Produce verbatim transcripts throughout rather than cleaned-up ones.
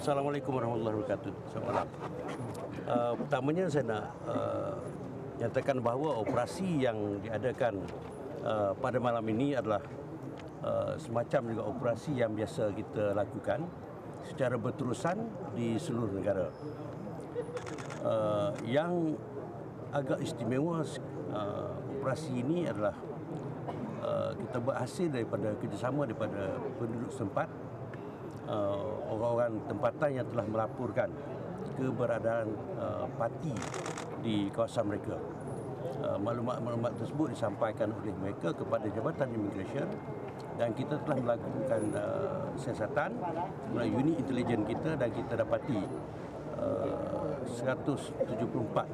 Assalamualaikum warahmatullahi wabarakatuh. Selamat malam. Uh, pertamanya saya nak uh, nyatakan bahawa operasi yang diadakan uh, pada malam ini adalah uh, semacam juga operasi yang biasa kita lakukan secara berterusan di seluruh negara. Uh, yang agak istimewa uh, operasi ini adalah uh, kita berhasil daripada kerjasama daripada penduduk setempat, orang-orang uh, tempatan yang telah melaporkan keberadaan uh, parti di kawasan mereka. Maklumat-maklumat uh, tersebut disampaikan oleh mereka kepada Jabatan Immigration dan kita telah melakukan uh, siasatan melalui unit intelijen kita dan kita dapati uh, seratus tujuh puluh empat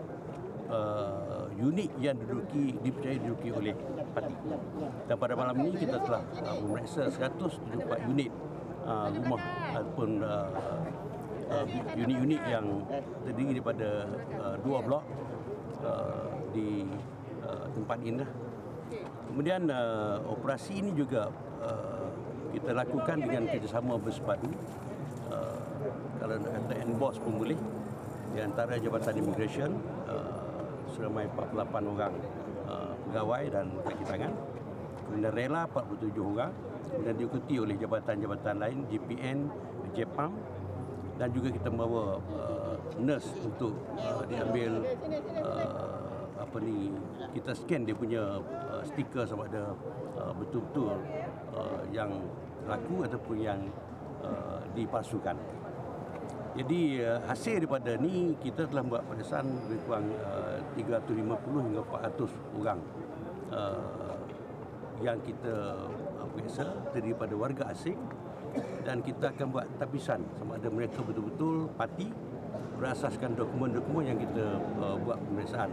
uh, unit yang diduduki, dipercayai diduduki oleh parti. Dan pada malam ini kita telah uh, memeriksa seratus tujuh puluh empat unit Uh, rumah ataupun unit-unit uh, uh, yang terdiri daripada uh, dua blok uh, di uh, tempat ini. Kemudian uh, operasi ini juga uh, kita lakukan dengan kerjasama bersepadu uh, kalau nak kata enbos pun boleh, di antara Jabatan Immigration uh, seramai empat puluh lapan orang uh, pegawai dan kaki tangan, kemudian rela empat puluh tujuh orang, dan diikuti oleh jabatan-jabatan lain, G P N, Jepam, dan juga kita membawa uh, nurse untuk uh, diambil uh, apa ni, kita scan dia punya uh, stiker sama ada uh, betul-betul uh, yang laku ataupun yang uh, dipalsukan. Jadi uh, hasil daripada ni kita telah buat pemeriksaan lebih kurang uh, tiga ratus lima puluh hingga empat ratus orang uh, yang kita periksa terdiri pada warga asing, dan kita akan buat tapisan sama ada mereka betul-betul parti berasaskan dokumen-dokumen yang kita uh, buat pemeriksaan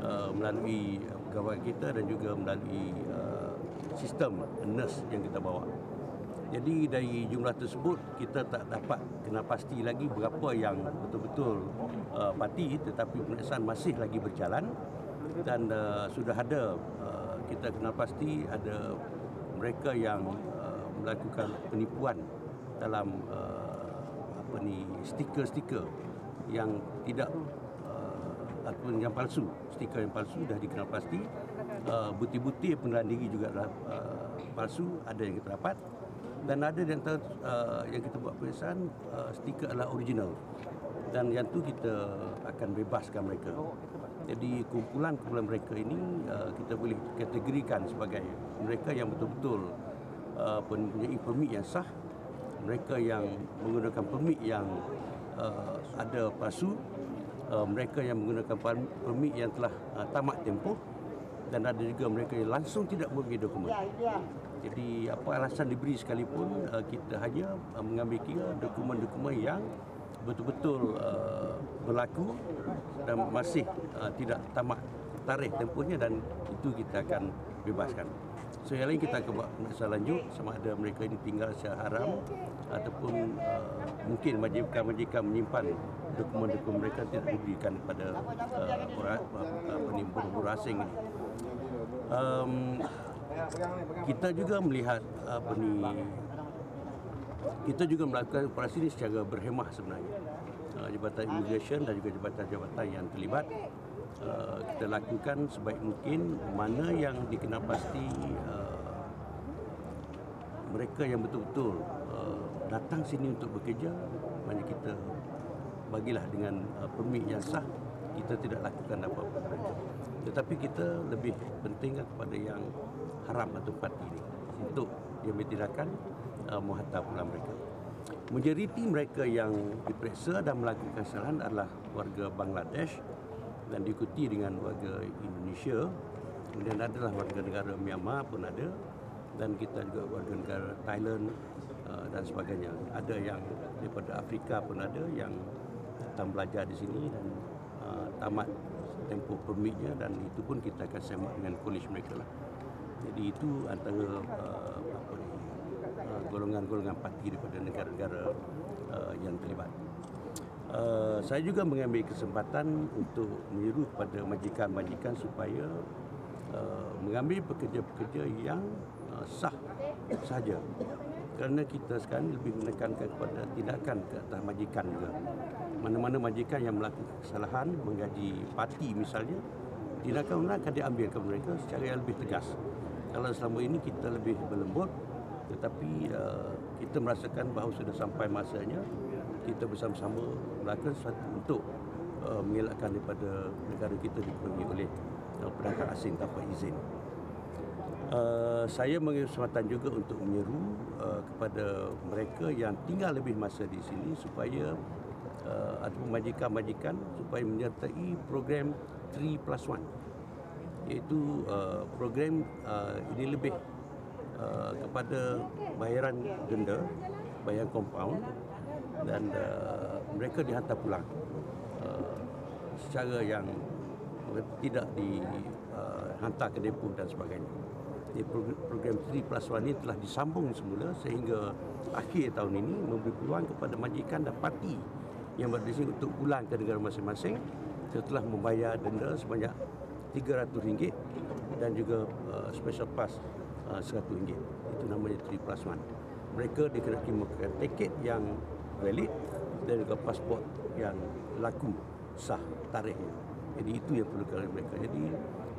uh, melalui pegawai kita dan juga melalui uh, sistem N E R S yang kita bawa. Jadi dari jumlah tersebut kita tak dapat kena pasti lagi berapa yang betul-betul uh, parti, tetapi pemeriksaan masih lagi berjalan dan uh, sudah ada uh, kita kenal pasti ada mereka yang uh, melakukan penipuan dalam uh, apa ni, stiker-stiker yang tidak uh, ataupun yang palsu, stiker yang palsu dah dikenal pasti, uh, bukti-bukti pengenalan diri juga adalah uh, palsu, ada yang kita dapat, dan ada yang ter, uh, yang kita buat pemeriksaan uh, stiker adalah original, dan yang tu kita akan bebaskan mereka. Jadi kumpulan-kumpulan mereka ini uh, kita boleh kategorikan sebagai mereka yang betul-betul uh, mempunyai permit yang sah, mereka yang menggunakan permit yang uh, ada palsu, uh, mereka yang menggunakan permit yang telah uh, tamat tempoh, dan ada juga mereka yang langsung tidak mempunyai dokumen. Jadi apa alasan diberi sekalipun uh, kita hanya uh, mengambil kira dokumen-dokumen yang betul-betul uh, berlaku dan masih uh, tidak tamat tarikh tempohnya, dan itu kita akan bebaskan. So yang lain kita akan buat pemeriksaan lanjut sama ada mereka ini tinggal secara haram ataupun uh, mungkin majikan-majikan menyimpan dokumen-dokumen mereka tidak diberikan kepada uh, orang penimbun-penimbun asing ini. Um, kita juga melihat apa ni, kita juga melakukan operasi ini secara berhemah sebenarnya. Jabatan Immigration dan juga jabatan-jabatan yang terlibat, kita lakukan sebaik mungkin mana yang dikenal pasti mereka yang betul-betul datang sini untuk bekerja, mana kita bagilah dengan permit yang sah, kita tidak lakukan apa-apa. Tetapi kita lebih pentingkan kepada yang haram atau parti ini untuk dia tindakan uh, muhatab pula mereka. Majoriti mereka yang diperiksa dan melakukan kesalahan adalah warga Bangladesh dan diikuti dengan warga Indonesia, kemudian adalah warga negara Myanmar pun ada, dan kita juga warga negara Thailand uh, dan sebagainya. Ada yang daripada Afrika pun ada yang datang belajar di sini dan uh, tamat tempoh permitnya, dan itu pun kita akan semak dengan kolej mereka lah. Jadi itu antara uh, apa ni, golongan-golongan parti daripada negara-negara uh, yang terlibat. Uh, saya juga mengambil kesempatan untuk menyeru kepada majikan-majikan supaya uh, mengambil pekerja-pekerja yang uh, sah sahaja. Kerana kita sekarang lebih menekankan kepada tindakan ke atas majikan juga. Mana-mana majikan yang melakukan kesalahan, menggaji parti misalnya, tindakan undang akan diambil ke mereka secara yang lebih tegas. Kalau selama ini kita lebih berlembut, tetapi uh, kita merasakan bahawa sudah sampai masanya kita bersama-sama melakukan sesuatu untuk uh, mengelakkan daripada negara kita dipenuhi oleh uh, pendatang asing tanpa izin. Uh, saya mengambil kesempatan juga untuk menyeru uh, kepada mereka yang tinggal lebih masa di sini supaya uh, ataupun majikan-majikan supaya menyertai program three plus one, iaitu uh, program uh, ini lebih uh, kepada bayaran denda, bayaran compound, dan uh, mereka dihantar pulang uh, secara yang tidak dihantar uh, ke depo dan sebagainya. Program three plus one ini telah disambung semula sehingga akhir tahun ini memberi peluang kepada majikan dan parti yang berada di sini untuk pulang ke negara masing-masing setelah membayar denda sebanyak tiga ratus ringgit dan juga uh, special pass uh, seratus ringgit. Itu namanya three plus one. Mereka dikenali menggunakan tiket yang valid dan juga pasport yang laku sah tarikhnya. Jadi itu yang perlu oleh mereka. Jadi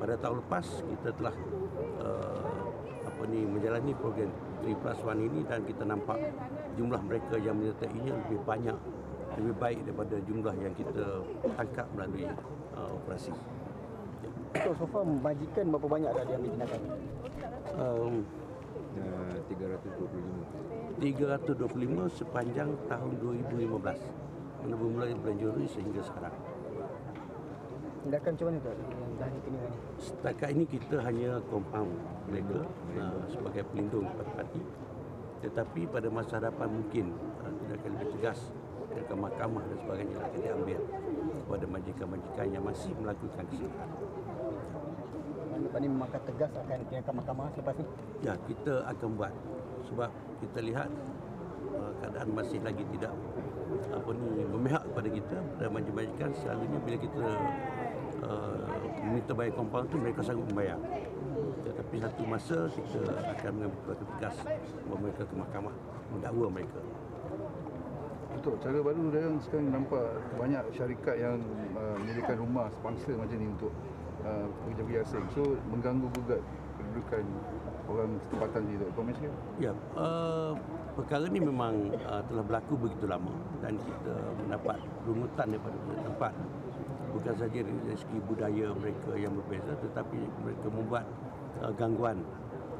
pada tahun lepas kita telah Uh, apa ni menjalani program three plus one ini dan kita nampak jumlah mereka yang menyertainya lebih banyak, lebih baik daripada jumlah yang kita tangkap melalui uh, operasi. So, so far majikan berapa banyak dah diambil tindakan? Um, uh, tiga ratus dua puluh lima. tiga ratus dua puluh lima sepanjang tahun dua ribu lima belas. Mana bermula bulan Juli sehingga sekarang. Tindakan macam mana tu? Setakat ini kita hanya compound mereka uh, sebagai pelindung parti, tetapi pada masa hadapan mungkin uh, tindakan lebih tegas dari mahkamah dan sebagainya akan diambil kepada majikan-majikan yang masih melakukan kesalahan. Lepas ini maka tegas akan tindakan mahkamah selepas ini? Ya, kita akan buat sebab kita lihat uh, keadaan masih lagi tidak apa ni memihak kepada kita dan majikan-majikan selalunya bila kita Uh, meminta bayar compound tu mereka sanggup membayar. Tetapi satu masa kita akan mengambil tegas mereka ke mahkamah mendakwa mereka. Untuk cara baru dalam sekarang nampak banyak syarikat yang uh, menyediakan rumah sepangsa macam ni untuk uh, pekerja-pekerja asing. So mengganggu gugat kedudukan orang tempatan di Malaysia. Ya, uh, perkara ni memang uh, telah berlaku begitu lama dan kita mendapat runutan daripada tempat. Bukan saja dari segi budaya mereka yang berbeza, tetapi mereka membuat uh, gangguan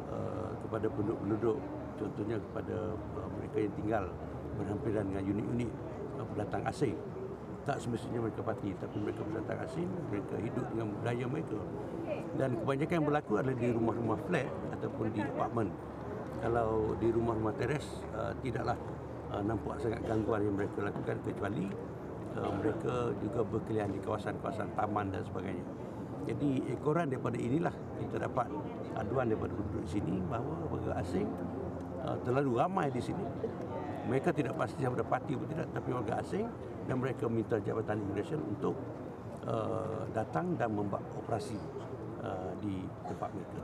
uh, kepada penduduk-penduduk. Contohnya kepada uh, mereka yang tinggal berhampiran dengan unit-unit uh, pendatang asing. Tak semestinya mereka parti, tapi mereka pendatang asing, mereka hidup dengan budaya mereka. Dan kebanyakan yang berlaku adalah di rumah-rumah flat ataupun di apartmen. Kalau di rumah-rumah teres, uh, tidaklah uh, nampak sangat gangguan yang mereka lakukan, kecuali Uh, mereka juga berkeliaran di kawasan-kawasan taman dan sebagainya. Jadi ekoran daripada inilah kita dapat aduan daripada penduduk sini bahawa warga asing uh, terlalu ramai di sini. Mereka tidak pasti daripada parti atau tidak, tapi warga asing, dan mereka minta Jabatan Immigration untuk uh, datang dan membuat operasi uh, di tempat mereka.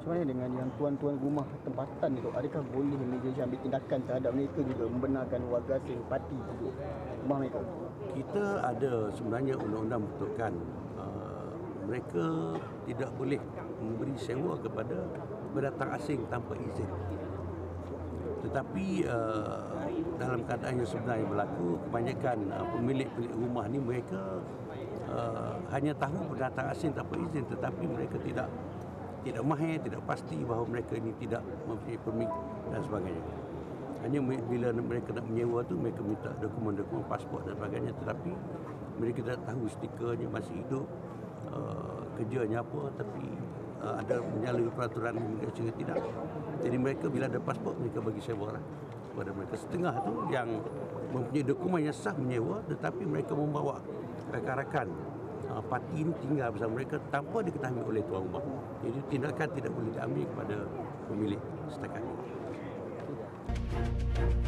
Macam mana dengan yang tuan-tuan rumah tempatan itu? Adakah boleh Malaysia ambil tindakan terhadap mereka juga membenarkan warga asing parti itu rumah mereka? Kita ada sebenarnya undang-undang bentukan uh, mereka tidak boleh memberi sewa kepada pendatang asing tanpa izin. Tetapi uh, dalam keadaan yang sebenarnya berlaku, kebanyakan uh, pemilik-pemilik rumah ni mereka uh, hanya tahu pendatang asing tanpa izin, tetapi mereka tidak tidak mahir, tidak pasti bahawa mereka ini tidak mempunyai permit dan sebagainya. Hanya bila mereka nak menyewa tu, mereka minta dokumen-dokumen pasport dan sebagainya, tetapi mereka tak tahu stikernya masih hidup, uh, kerjanya apa, tapi uh, ada menyalahi peraturan imigrasi atau tidak. Jadi mereka bila ada pasport, mereka bagi sewa lah kepada mereka. Setengah tu yang mempunyai dokumen yang sah menyewa, tetapi mereka membawa rakan-rakan parti ini tinggal bersama mereka tanpa diketahui oleh tuan rumah. Jadi tindakan tidak boleh diambil kepada pemilik setakat ini.